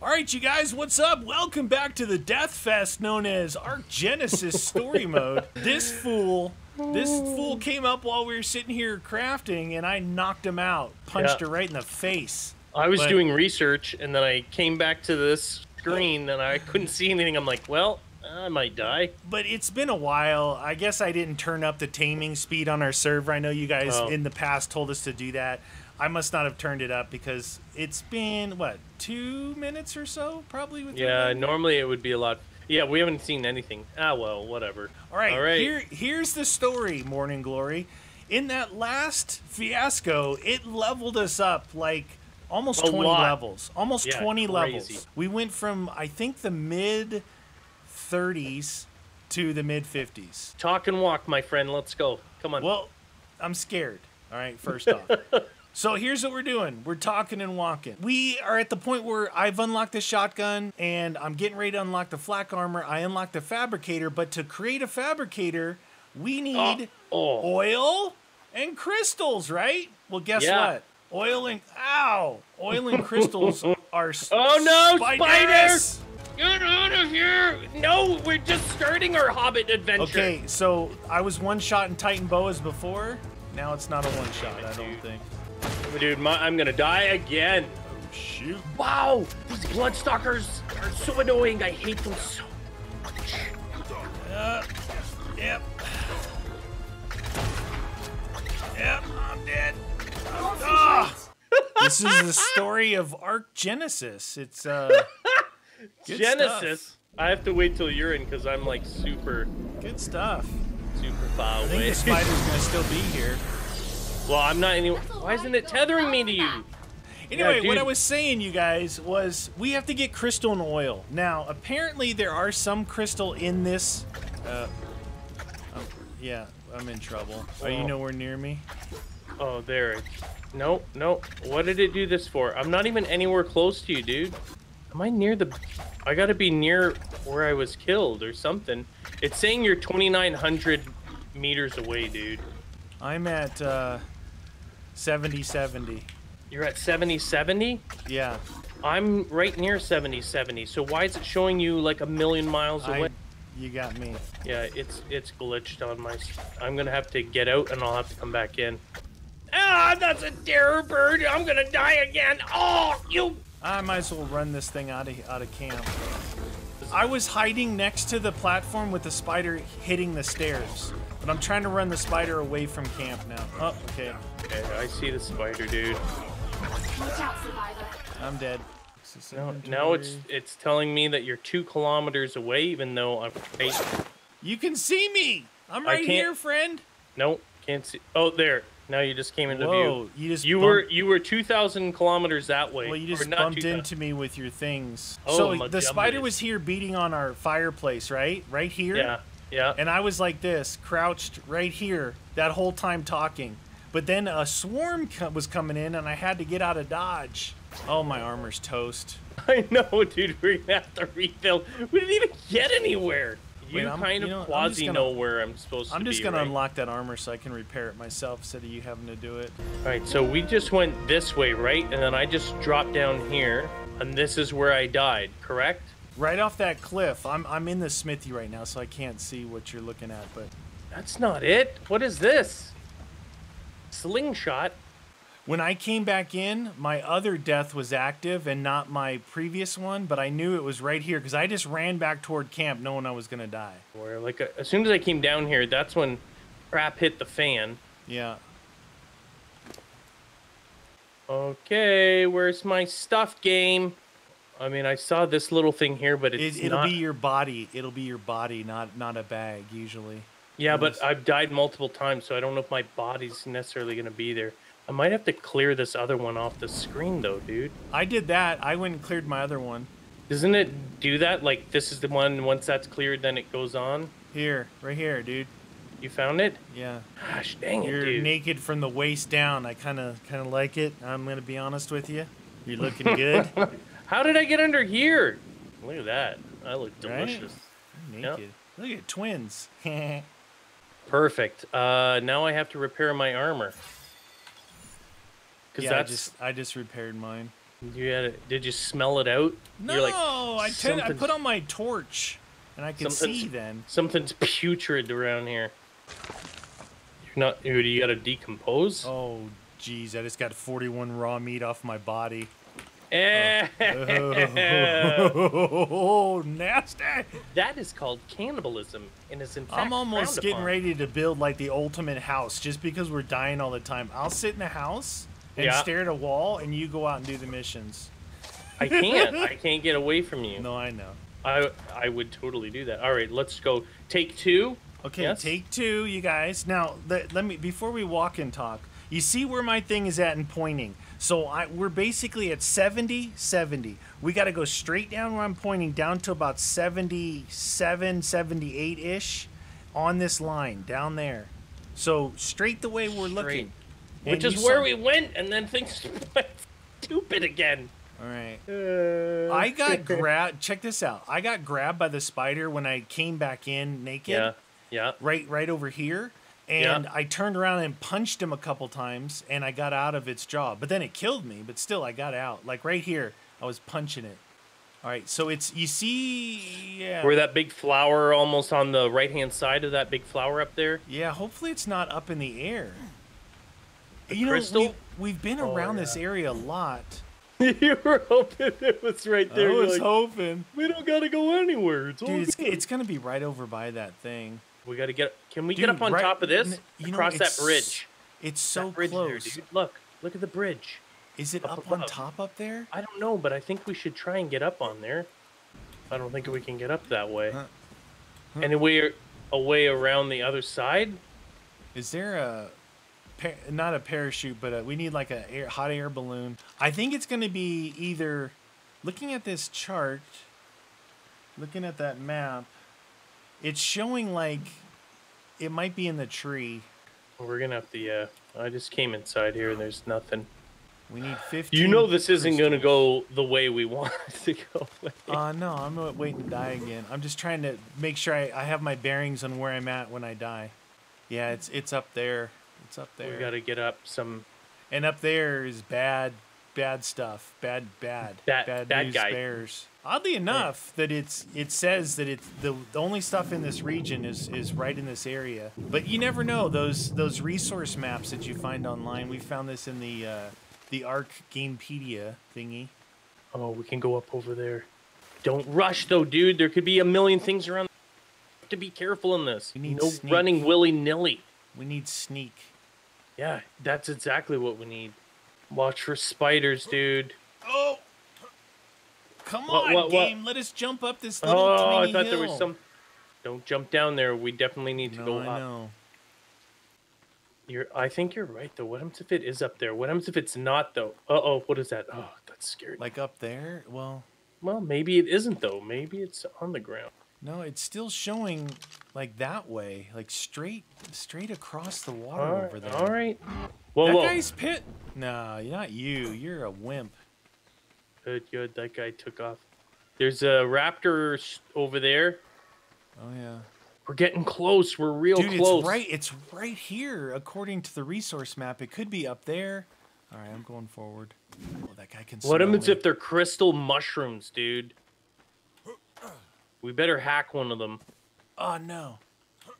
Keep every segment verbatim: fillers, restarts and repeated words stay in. Alright you guys, what's up? Welcome back to the death fest known as Ark Genesis story mode. This fool, this fool came up while we were sitting here crafting and I knocked him out. Punched yeah. her right in the face. I was but, doing research and then I came back to this screen and I couldn't see anything. I'm like, well, I might die. But it's been a while. I guess I didn't turn up the taming speed on our server. I know you guys oh. in the past told us to do that. I must not have turned it up because it's been, what, two minutes or so? Probably. With yeah, normally it would be a lot. Yeah, we haven't seen anything. Ah, well, whatever. All right, All right. Here, here's the story, Morning Glory. In that last fiasco, it leveled us up like almost a twenty lot. levels. Almost yeah, twenty crazy. levels. We went from, I think, the mid thirties to the mid fifties. Talk and walk, my friend. Let's go. Come on. Well, I'm scared. All right, first off. So here's what we're doing. We're talking and walking. We are at the point where I've unlocked the shotgun and I'm getting ready to unlock the flak armor. I unlocked the fabricator, but to create a fabricator, we need oh. Oh. oil and crystals, right? Well, guess yeah. what? Oil and, ow, oil and crystals are Oh no, spiders! spiders! Get out of here! No, we're just starting our Hobbit adventure. Okay, so I was one shot in Titan Boas before. Now it's not a one shot, I don't think. Dude, my, I'm gonna die again. Oh, shoot. Wow, these bloodstalkers are so annoying. I hate them so much. Uh, yep. Yep, I'm dead. Oh, this is the story of Ark Genesis. It's, uh, good Genesis? Stuff. I have to wait till you're in because I'm, like, super. Good stuff. Super far away. I think the spider's gonna still be here. Well, I'm not anywhere. Why isn't it tethering me to you? Anyway, yeah, what I was saying, you guys, was we have to get crystal and oil. Now, apparently there are some crystal in this. Uh, oh, yeah, I'm in trouble. Oh. Are you nowhere near me? Oh, there. No, no. What did it do this for? I'm not even anywhere close to you, dude. Am I near the... I gotta be near where I was killed or something. It's saying you're twenty-nine hundred meters away, dude. I'm at, uh... seventy seventy. You're at seventy seventy? Yeah. I'm right near seventy seventy, so why is it showing you like a million miles away? I, you got me. Yeah, it's it's glitched on my... I'm gonna have to get out and I'll have to come back in. Ah, that's a terror bird! I'm gonna die again! Oh, you... I might as well run this thing out of, out of camp. I was hiding next to the platform with the spider hitting the stairs. But I'm trying to run the spider away from camp now. Oh, okay. Okay, I see the spider, dude. Watch out, survivor. I'm dead. Now, now it's it's telling me that you're two kilometers away, even though I'm eight. You can see me. I'm right here, friend. Nope, can't see. Oh, there. Now you just came into Whoa, view. You just you were you were two thousand kilometers that way. Well, you just bumped into me with your things. Oh, so my the spider was here beating on our fireplace, right? Right here. Yeah. Yeah. And I was like this, crouched right here that whole time talking. But then a swarm co was coming in and I had to get out of dodge. Oh, my armor's toast. I know, dude. We're gonna have to refill. We didn't even get anywhere. You Wait, kind of you know, quasi gonna, know where I'm supposed I'm to be. I'm just gonna right? unlock that armor so I can repair it myself instead of you having to do it. All right, so we just went this way, right? And then I just dropped down here and this is where I died, correct? Right off that cliff. I'm I'm in the smithy right now, so I can't see what you're looking at, but that's not it. What is this? Slingshot. When I came back in, my other death was active and not my previous one, but I knew it was right here because I just ran back toward camp knowing I was gonna die. Or like a, as soon as I came down here, that's when crap hit the fan. Yeah. Okay, where's my stuff game? I mean, I saw this little thing here, but it's it, it'll not... be your body. It'll be your body, not not a bag, usually. Yeah, but least. I've died multiple times, so I don't know if my body's necessarily going to be there. I might have to clear this other one off the screen, though, dude. I did that. I went and cleared my other one. Doesn't it do that? Like, this is the one, once that's cleared, then it goes on? Here, right here, dude. You found it? Yeah. Gosh, dang You're it, dude. You're naked from the waist down. I kind of kind of like it. I'm going to be honest with you. You're looking good. How did I get under here? Look at that. I look delicious. Right? Naked. Yep. Look at twins. Perfect. Uh, now I have to repair my armor. Cause yeah, that's... I just I just repaired mine. You had it. Did you smell it out? No, You're like, I, tend, I put on my torch, and I can see then. Something's putrid around here. You're not. You gotta decompose. Oh, geez, I just got forty-one raw meat off my body. Eh. Oh. Oh, oh, nasty! That is called cannibalism, and it's in fact I'm almost getting upon. ready to build like the ultimate house, just because we're dying all the time. I'll sit in the house. And yeah. stare at a wall, and you go out and do the missions. I can't. I can't get away from you. No, I know. I I would totally do that. All right, let's go. Take two. Okay, yes? Take two, you guys. Now, let, let me before we walk and talk. You see where my thing is at in pointing. So I we're basically at seventy, seventy. We got to go straight down where I'm pointing, down to about seventy-seven, seventy-eight ish on this line down there. So straight the way we're straight. looking. Which and is where we went, and then things went stupid again. All right. Uh. I got grabbed. Check this out. I got grabbed by the spider when I came back in naked. Yeah. Yeah. Right, right over here. And yeah. I turned around and punched him a couple times, and I got out of its jaw. But then it killed me, but still I got out. Like right here, I was punching it. All right, so it's, you see, yeah. Where that big flower almost on the right-hand side of that big flower up there? Yeah, hopefully it's not up in the air. You know, we, we've been around oh, yeah. this area a lot. You were hoping it was right there. I was like, hoping. We don't got to go anywhere. It's Dude, it's, it's going to be right over by that thing. We got to get... Can we dude, get up on right, top of this? You Across know, that bridge. It's so bridge close. There, dude. Look. Look at the bridge. Is it up, up on top up there? I don't know, but I think we should try and get up on there. I don't think we can get up that way. Huh. Huh. And we're away around the other side? Is there a... Pa not a parachute, but a, we need like a air, hot air balloon. I think it's going to be either looking at this chart, looking at that map. It's showing like it might be in the tree. We're gonna have to. Uh, I just came inside here and there's nothing. We need fifteen. You know this isn't going to go the way we want it to go. uh no, I'm gonna wait and die again. I'm just trying to make sure I, I have my bearings on where I'm at when I die. Yeah, it's it's up there. It's up there. We gotta get up some, and up there is bad, bad stuff. Bad, bad, bad, bad, bad news guy. Bears. Oddly enough, yeah. that it's it says that it's the, the only stuff in this region is is right in this area. But you never know those those resource maps that you find online. We found this in the uh, the Ark Gamepedia thingy. Oh, we can go up over there. Don't rush though, dude. There could be a million things around. You have to be careful in this. You need no sneak. running willy nilly. We need sneak. Yeah, that's exactly what we need. Watch for spiders, dude. Oh! Come on, what, what, what? game. Let us jump up this little oh, tiny hill. Oh, I thought hill. there was some... Don't jump down there. We definitely need to no, go I up. Know. You're, I think you're right, though. What happens if it is up there? What happens if it's not, though? Uh-oh, what is that? Oh, that's scary. Like up there? Well... Well, maybe it isn't, though. Maybe it's on the ground. No, it's still showing like that way, like straight, straight across the water all over there. All right. Whoa, that whoa. guy's pit. No, not you. You're a wimp. Good, good. That guy took off. There's a raptor over there. Oh yeah. We're getting close. We're real Dude, close. Dude, it's right. It's right here. According to the resource map, it could be up there. All right, I'm going forward. Oh, that guy can. What happens if they're crystal mushrooms, dude? We better hack one of them. Oh, no.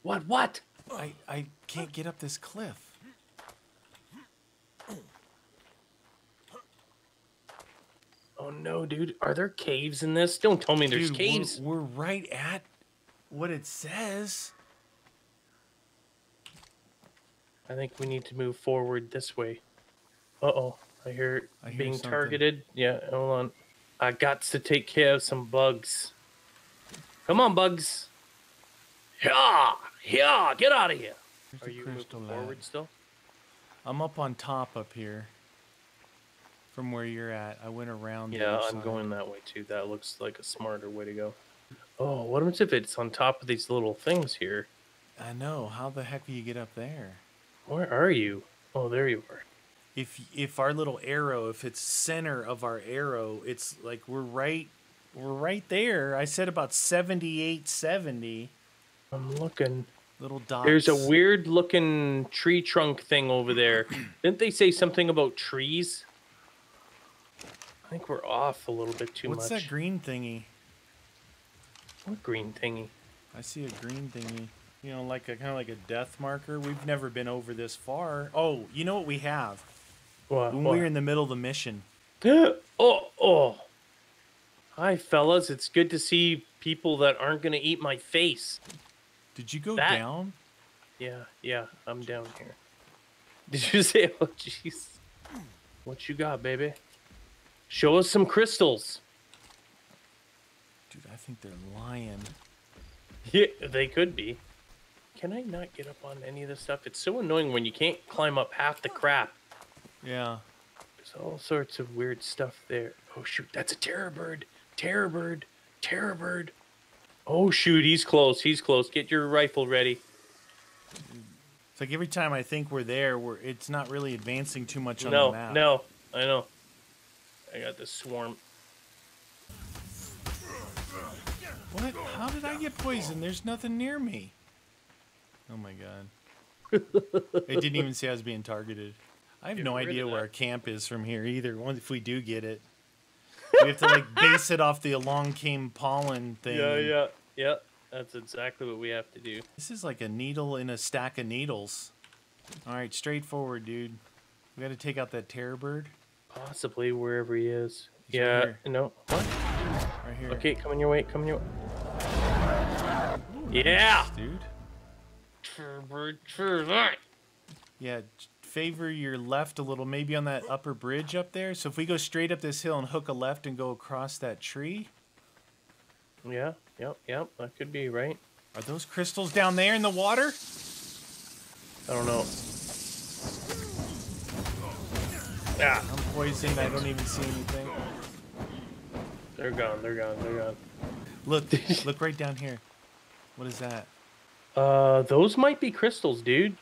What? What? I, I can't get up this cliff. Oh, no, dude. Are there caves in this? Don't tell me dude, there's caves. We're, we're right at what it says. I think we need to move forward this way. Uh-oh. I hear it being hear targeted. Yeah, hold on. I got to take care of some bugs. Come on, bugs. Yeah, yeah, get out of here. Here's Are you moving forward ladder. still? I'm up on top up here from where you're at. I went around. Yeah, I'm side. going that way too. That looks like a smarter way to go. Oh, what if it's on top of these little things here? I know. How the heck do you get up there? Where are you? Oh, there you are. If, if our little arrow, if it's center of our arrow, it's like we're right... We're right there. I said about seventy-eight, seventy. I'm looking. Little dots. There's a weird looking tree trunk thing over there. Didn't they say something about trees? I think we're off a little bit too What's much. What's that green thingy? What green thingy? I see a green thingy. You know, like a kind of like a death marker. We've never been over this far. Oh, you know what we have? What? When what? we were in the middle of the mission. oh, oh. Hi, fellas. It's good to see people that aren't going to eat my face. Did you go that... down? Yeah, yeah. I'm down here. Did you say, oh, jeez. What you got, baby? Show us some crystals. Dude, I think they're lying. Yeah, they could be. Can I not get up on any of this stuff? It's so annoying when you can't climb up half the crap. Yeah. There's all sorts of weird stuff there. Oh, shoot. That's a terror bird. Terror bird. Terror bird. Oh, shoot. He's close. He's close. Get your rifle ready. It's like every time I think we're there, we're, it's not really advancing too much on no, the map. No, no. I know. I got this swarm. What? How did I get poisoned? There's nothing near me. Oh my god. It didn't even say I was being targeted. I have get no idea where our camp is from here either. If we do get it, we have to like base it off the along came pollen thing. Yeah, yeah, yeah. That's exactly what we have to do. This is like a needle in a stack of needles. All right, straightforward, dude. We got to take out that terror bird. Possibly wherever he is. He's yeah. Right no. What? Right here. Okay, coming your way. Coming your way. Ooh, yeah, nice, dude. Terror bird, terror bird. Yeah, favor your left a little, maybe on that upper bridge up there. So if we go straight up this hill and hook a left and go across that tree. Yeah. Yep. Yep. That could be right. Are those crystals down there in the water? I don't know. Yeah. I'm poisoned. I don't even see anything. They're gone. They're gone. They're gone. Look, look right down here. What is that? Uh, those might be crystals, dude.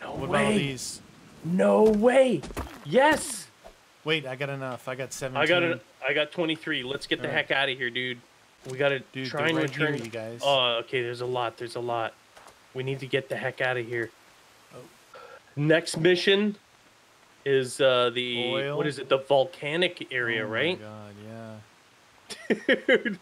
No what way. What about all these? No way. Yes. Wait, I got enough. I got seventeen. I got an, I got twenty-three. Let's get all the right. heck out of here, dude. We gotta dude, try and right return here, you guys. Oh, okay. There's a lot. There's a lot. We need to get the heck out of here. Oh. Next mission. Is uh, the, Oil. what is it, the volcanic area, oh right? Oh, my God, yeah. Dude,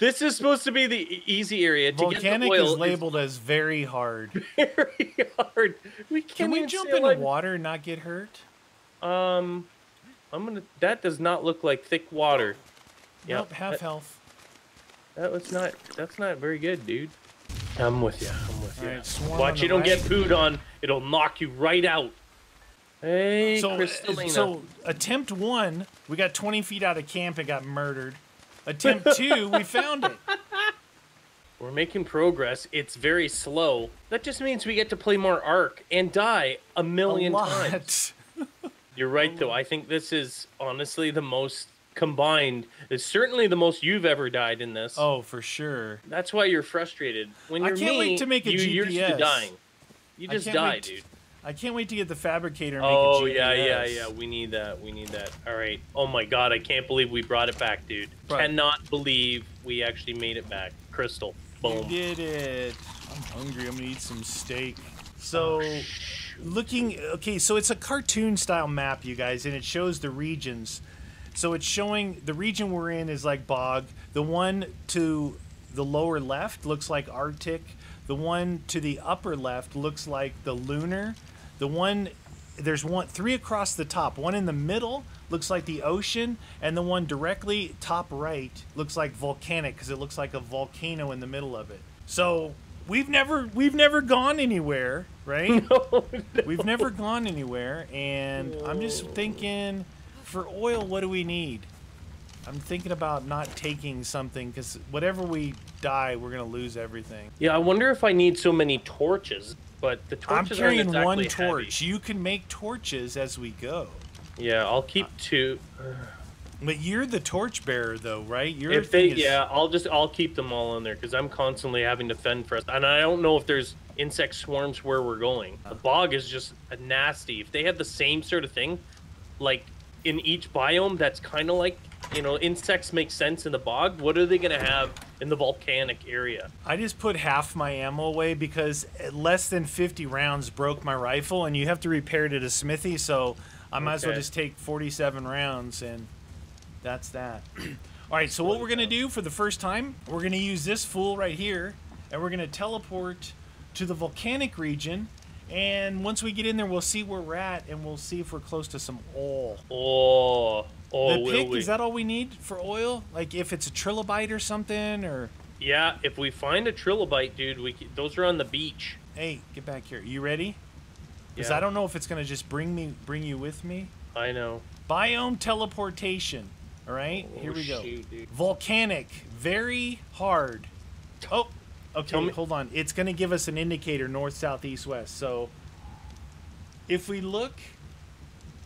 this is supposed to be the easy area. Volcanic to get the oil is labeled is as very hard. Very hard. We can't Can we jump in the water and not get hurt? Um, I'm gonna. That does not look like thick water. Yep, nope, half that, health. That was not, that's not very good, dude. I'm with you. I'm with you. Right, watch, you don't right. get food on. It'll knock you right out. Hey, so, so attempt one, we got twenty feet out of camp and got murdered. Attempt two, we found it. We're making progress. It's very slow. That just means we get to play more Ark and die a million a times. You're right, though. I think this is honestly the most combined. It's certainly the most you've ever died in this. Oh, for sure. That's why you're frustrated. When you're I can't me, wait to make a you, G P S. You're just dying. You just die, dude. I can't wait to get the fabricator and make oh, a G P S. yeah, yeah, yeah. We need that. We need that. All right. Oh, my God. I can't believe we brought it back, dude. Right. Cannot believe we actually made it back. Crystal. Boom. We did it. I'm hungry. I'm going to eat some steak. So oh, looking... Okay, so it's a cartoon-style map, you guys, and it shows the regions. So it's showing... The region we're in is like bog. The one to the lower left looks like Arctic. The one to the upper left looks like the lunar. The one, there's one, three across the top. One in the middle looks like the ocean, and the one directly top right looks like volcanic because it looks like a volcano in the middle of it. So we've never we've never gone anywhere, right? No, no. We've never gone anywhere, and I'm just thinking, for oil, what do we need? I'm thinking about not taking something because whatever we die, we're gonna lose everything. Yeah, I wonder if I need so many torches. But the torches I'm carrying aren't exactly one torch. Heavy. You can make torches as we go. Yeah, I'll keep two. But you're the torch bearer, though, right? You're if they, is... yeah, I'll just I'll keep them all in there because I'm constantly having to fend for us, and I don't know if there's insect swarms where we're going. The bog is just a nasty. If they have the same sort of thing, like in each biome, that's kind of like you know insects make sense in the bog. What are they gonna have in the volcanic area? I just put half my ammo away because less than fifty rounds broke my rifle, and you have to repair it at a smithy, so I might okay. as well just take forty-seven rounds and that's that. All right, so what we're going to do for the first time, we're going to use this fool right here, and we're going to teleport to the volcanic region. And once we get in there, we'll see where we're at, and we'll see if we're close to some oil. Oh, oh, the pick, will we? Is that all we need for oil? Like if it's a trilobite or something, or? Yeah, if we find a trilobite, dude, we can, those are on the beach. Hey, get back here. You ready? Because yeah. I don't know if it's going to just bring me, bring you with me. I know. Biome teleportation. All right, oh, here we go. Shoot, volcanic, very hard. Oh. Okay, hold on. It's going to give us an indicator north, south, east, west. So if we look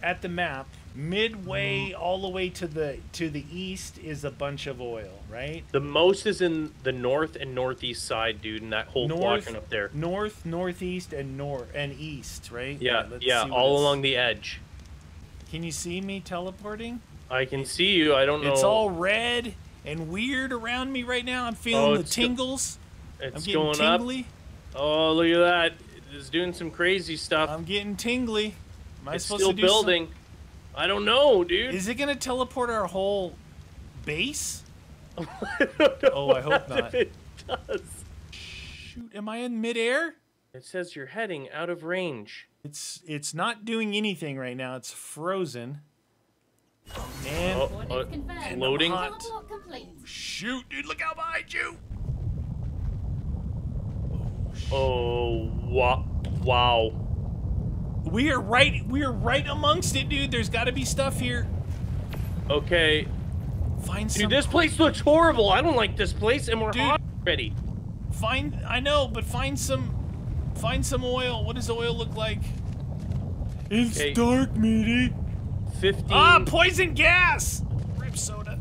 at the map, midway all the way to the to the east is a bunch of oil, right? The most is in the north and northeast side, dude, and that whole quadrant up there. North, northeast, and north and east, right? Yeah, yeah, yeah, all along the edge. Can you see me teleporting? I can see you. I don't know. It's all red and weird around me right now. I'm feeling oh, the tingles. It's going tingly. Up. Oh, look at that. It's doing some crazy stuff. I'm getting tingly. Am I it's supposed still to do building. Some... I don't know, dude. Is it going to teleport our whole base? I don't know oh, I hope not. It does. Shoot, am I in midair? It says you're heading out of range. It's it's not doing anything right now. It's frozen. And, oh, oh, and loading. Hot. Shoot, dude, look out behind you. Oh wow! Wow! We are right. We are right amongst it, dude. There's got to be stuff here. Okay. Find dude, some. Dude, this place looks horrible. I don't like this place, and we're dude, hot already. Find. I know, but find some. Find some oil. What does oil look like? It's okay. Dark, Meaty. Fifteen. Ah, poison gas. Rip soda.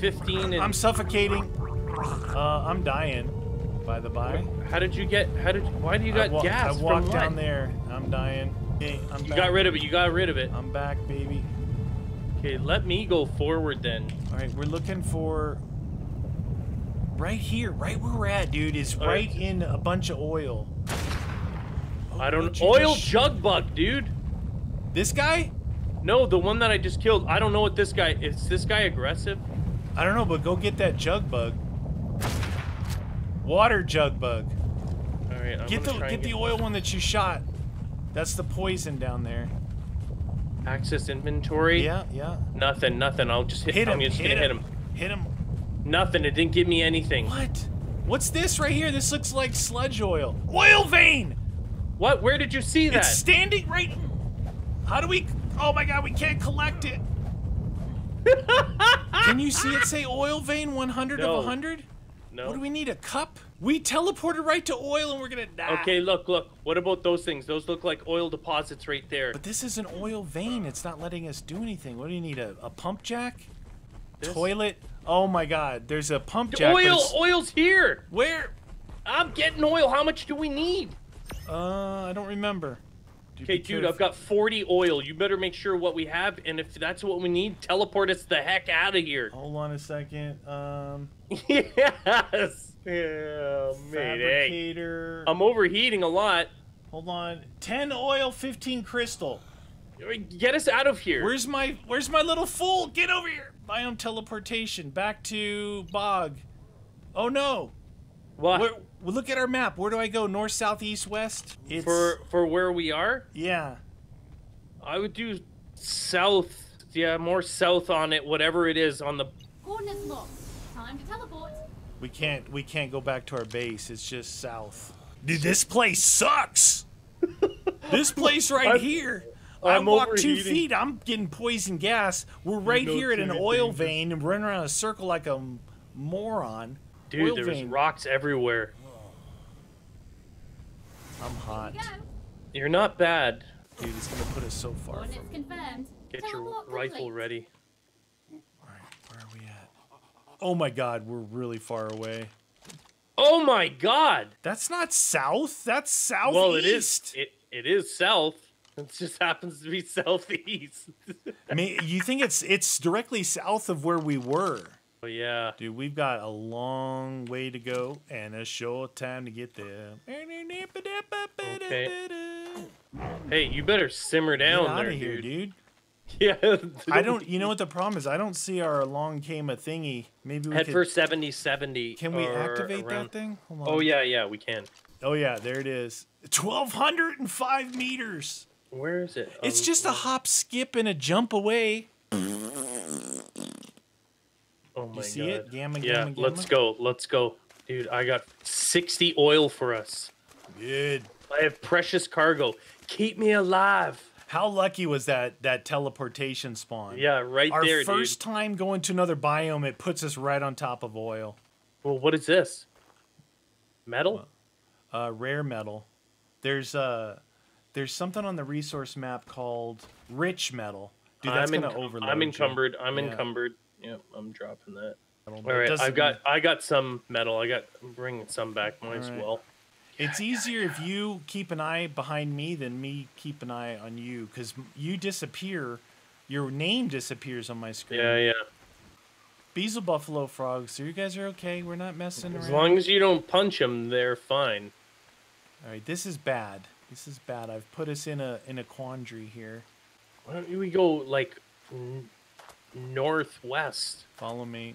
Fifteen. And I'm suffocating. Uh, I'm dying. By the by, how did you get? How did? Why do you got I walked, gas? I walked from down there. I'm dying. Okay, I'm you back. got rid of it. You got rid of it. I'm back, baby. Okay, let me go forward then. All right, we're looking for right here, right where we're at, dude. Is right, right in a bunch of oil. Oh, I don't oil jug bug, dude. This guy? No, the one that I just killed. I don't know what this guy is. Is this guy aggressive? I don't know, but go get that jug bug. Water jug bug. All right, I'm get the get, get the oil one that you shot. That's the poison down there. Access inventory. Yeah, yeah. Nothing, nothing. I'll just hit, hit him. I'm just hit gonna him. hit him. Hit him. Nothing. It didn't give me anything. What? What's this right here? This looks like sludge oil. Oil vein. What? Where did you see that? It's standing right. How do we? Oh my God, we can't collect it. Can you see it say oil vein one hundred no. of one hundred? No. What do we need, a cup? We teleported right to oil and we're gonna die. Okay, look, look. What about those things? Those look like oil deposits right there. But this is an oil vein. It's not letting us do anything. What do you need, a, a pump jack? This? Toilet? Oh my God, there's a pump the jack. Oil, oil's here. Where? I'm getting oil. How much do we need? Uh, I don't remember. Dude, okay, dude, I've got forty oil. You better make sure what we have, and if that's what we need, teleport us the heck out of here. Hold on a second. Um. Yes. Yeah, fabricator. I'm overheating a lot. Hold on. Ten oil, fifteen crystal. Get us out of here. Where's my Where's my little fool? Get over here. Biome teleportation back to bog. Oh no. What? Where, well, look at our map. Where do I go? North, south, east, west? It's... For for where we are? Yeah. I would do south. Yeah, more south on it, whatever it is on the... Coordinates locked. Time to teleport. We can't, we can't go back to our base. It's just south. Dude, this place sucks. This place right I'm, here. I'm I walked two feet. I'm getting poison gas. We're right no here at an oil dangerous. vein and running around in a circle like a moron. Dude, oil there's vein. rocks everywhere. I'm hot. You're not bad. Dude, it's gonna put us so far. When it's confirmed, get your rifle ready. Alright, where are we at? Oh my God, we're really far away. Oh my God! That's not south, that's southeast. Well, it is, it, it is south. It just happens to be southeast. I mean, you think it's it's directly south of where we were. Oh, yeah. Dude, we've got a long way to go and a short time to get there. Okay. Hey, you better simmer down there, dude. Get out of here, dude. Yeah. I don't. You know what the problem is? I don't see our long cama thingy. Maybe we head could, for seventy seventy. Can we activate around. that thing? Hold on. Oh yeah, yeah, we can. Oh yeah, there it is. Twelve hundred and five meters. Where is it? It's um, just a hop, skip, and a jump away. Oh my you see god! It? Gamma, yeah, gamma, gamma. Let's go. Let's go, dude. I got sixty oil for us. Good. I have precious cargo. Keep me alive. How lucky was that that teleportation spawn? Yeah, right Our there, dude. Our first time going to another biome, it puts us right on top of oil. Well, what is this? Metal? Uh, uh, rare metal. There's uh, there's something on the resource map called rich metal. Dude, that's I'm gonna overload. I'm encumbered. You. I'm yeah. encumbered. Yep, I'm dropping that. All right, I've got mean... I got some metal. I got I'm bringing some back. Might as well. It's easier if you keep an eye behind me than me keep an eye on you, because you disappear. Your name disappears on my screen. Yeah, yeah. Beezle buffalo frogs, so you guys are okay. We're not messing around. As long as you don't punch them, they're fine. All right, this is bad. This is bad. I've put us in a in a quandary here. Why don't we go, like, northwest? Follow me.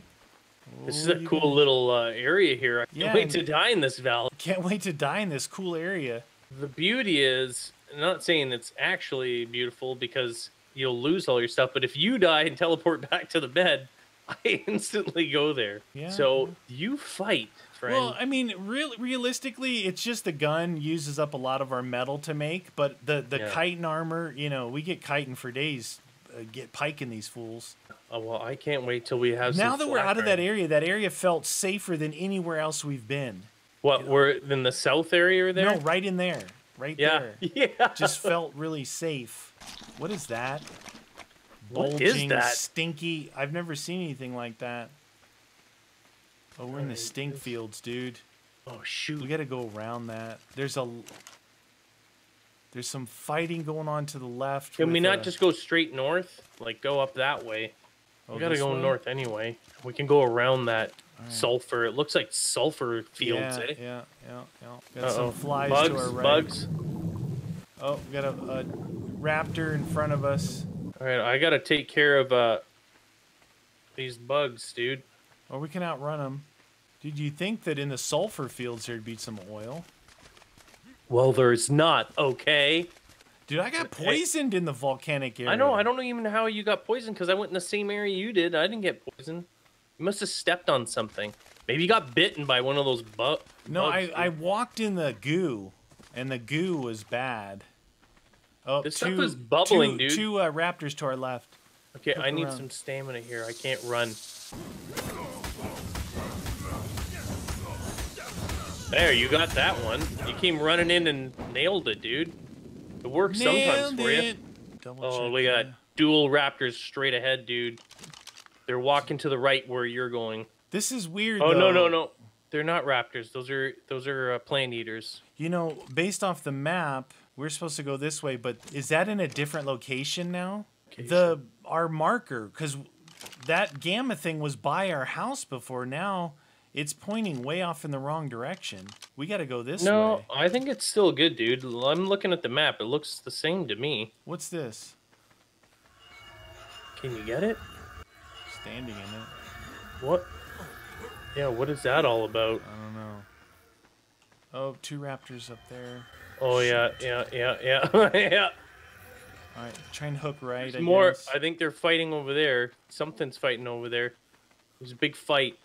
This is a cool little uh, area here. I can't yeah, wait to die in this valley. Can't wait to die in this cool area. The beauty is, I'm not saying it's actually beautiful because you'll lose all your stuff, but if you die and teleport back to the bed, I instantly go there. Yeah. So you fight, friend. Well, I mean, real realistically, it's just the gun uses up a lot of our metal to make, but the, the yeah. chitin armor, you know, we get chitin for days. Uh, get piking these fools. Oh, well, I can't wait till we have. Now some that we're out iron. of that area, that area felt safer than anywhere else we've been. What, you know? We're in the south area or there? No, right in there. Right yeah. there. Yeah. Just felt really safe. What is that? Bulging, what is that? Stinky. I've never seen anything like that. Oh, we're All in right, the stink this... fields, dude. Oh, shoot. We got to go around that. There's a. There's some fighting going on to the left. Can we not a... just go straight north? Like, go up that way. Oh, we gotta go way? north anyway. We can go around that right. sulfur. It looks like sulfur fields, yeah, eh? Yeah, yeah, yeah. Got Uh-oh. some flies bugs, to our right. Bugs, Oh, we got a, a raptor in front of us. All right, I gotta take care of uh, these bugs, dude. Or well, we can outrun them. Dude, you think that in the sulfur fields there'd be some oil? Well, there's not, okay? Dude, I got poisoned in the volcanic area. I know, I don't even know how you got poisoned because I went in the same area you did. I didn't get poisoned. You must have stepped on something. Maybe you got bitten by one of those bu no, bugs. No, I, I walked in the goo, and the goo was bad. Oh, this two, stuff is bubbling, two, dude. Two uh, raptors to our left. Okay, Look I around. need some stamina here. I can't run. There, you got that one. You came running in and nailed it, dude. It works nailed sometimes for you. Double oh, we got that. dual raptors straight ahead, dude. They're walking to the right where you're going. This is weird. Oh though. no, no, no! They're not raptors. Those are those are uh, plant eaters. You know, based off the map, we're supposed to go this way, but is that in a different location now? Location. The our marker, because that gamma thing was by our house before. Now. It's pointing way off in the wrong direction. We got to go this no, way. No, I think it's still good, dude. I'm looking at the map. It looks the same to me. What's this? Can you get it? Standing in it. What? Yeah, what is that all about? I don't know. Oh, two raptors up there. Oh, Shit. yeah, yeah, yeah, yeah, yeah. All right, try and hook right. There's I more. Guess. I think they're fighting over there. Something's fighting over there. There's a big fight.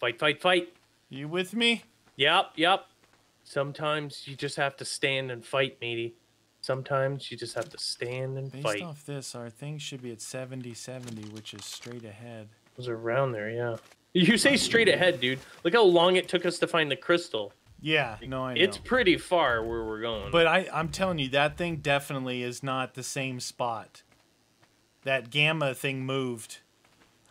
Fight, fight, fight. You with me? Yep, yep. Sometimes you just have to stand and fight, matey. Sometimes you just have to stand and Based fight. Based off this, our thing should be at seventy seventy, which is straight ahead. It was around there, yeah. You say straight ahead, dude. Look how long it took us to find the crystal. Yeah, no, I know. It's pretty far where we're going. But I, I'm telling you, that thing definitely is not the same spot. That gamma thing moved.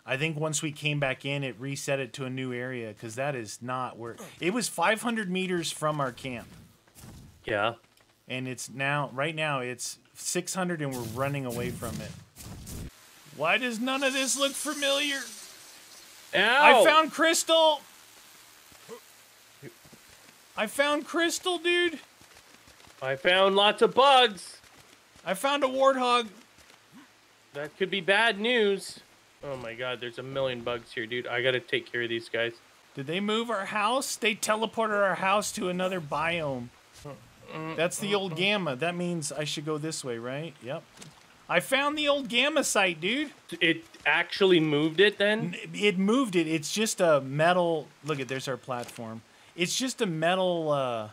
I think once we came back in, it reset it to a new area, because that is not where... It was five hundred meters from our camp. Yeah. And it's now... Right now, it's six hundred, and we're running away from it. Why does none of this look familiar? Ow! I found crystal! I found crystal, dude! I found lots of bugs! I found a warthog! That could be bad news. Oh my god, there's a million bugs here, dude. I gotta take care of these guys. Did they move our house? They teleported our house to another biome. That's the old gamma. That means I should go this way, right? Yep. I found the old gamma site, dude. It actually moved it then? It moved it. It's just a metal... Look, at there's our platform. It's just a metal, uh,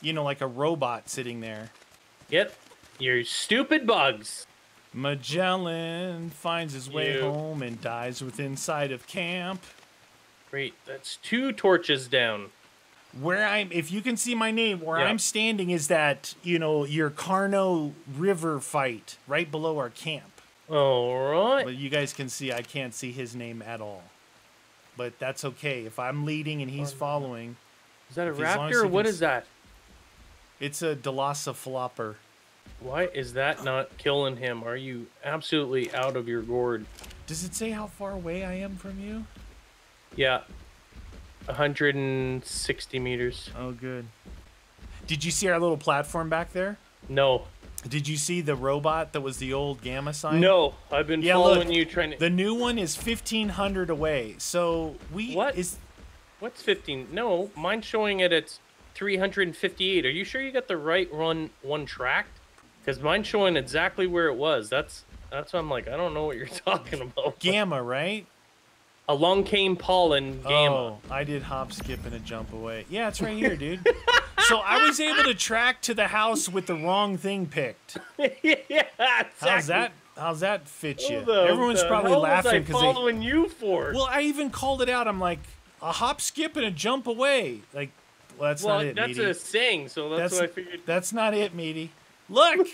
you know, like a robot sitting there. Yep. Your stupid bugs. Magellan finds his way you. home and dies within sight of camp. Great. That's two torches down. Where I'm, if you can see my name, where yep. I'm standing is that, you know, your Carno River fight right below our camp. All right. But you guys can see, I can't see his name at all. But that's okay. If I'm leading and he's following. Is that a raptor or what is that? It's a Dilophosaurus. Why is that not killing him? Are you absolutely out of your gourd? Does it say how far away I am from you? Yeah. one hundred sixty meters. Oh, good. Did you see our little platform back there? No. Did you see the robot that was the old gamma sign? No, I've been yeah, following look, you trying to... The new one is fifteen hundred away, so we... What? Is... What's fifteen? No, mine's showing it at three hundred fifty-eight. Are you sure you got the right one, one tracked? Because mine's showing exactly where it was. That's, that's why I'm like, I don't know what you're talking about. Gamma, right? Along came Paul and Gamma. Oh, I did hop, skip, and a jump away. Yeah, it's right here, dude. So I was able to track to the house with the wrong thing picked. Yeah, exactly. How's that? How's that fit you? The, Everyone's the probably laughing because I'm following they, you for. Well, I even called it out. I'm like, a hop, skip, and a jump away. Like, well, that's well, not it. That's Meaty. a saying, so that's, that's what I figured. That's not it, Meaty. Look,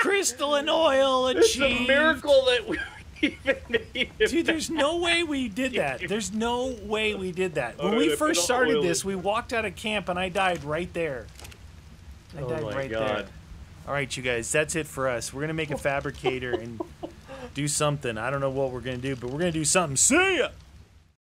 crystal and oil achieved. It's a miracle that we. Dude, there's no way we did that. There's no way we did that. When we first started this, we walked out of camp and I died right there. I died right there. All right, you guys, that's it for us. We're going to make a fabricator and do something. I don't know what we're going to do, but we're going to do something. See ya!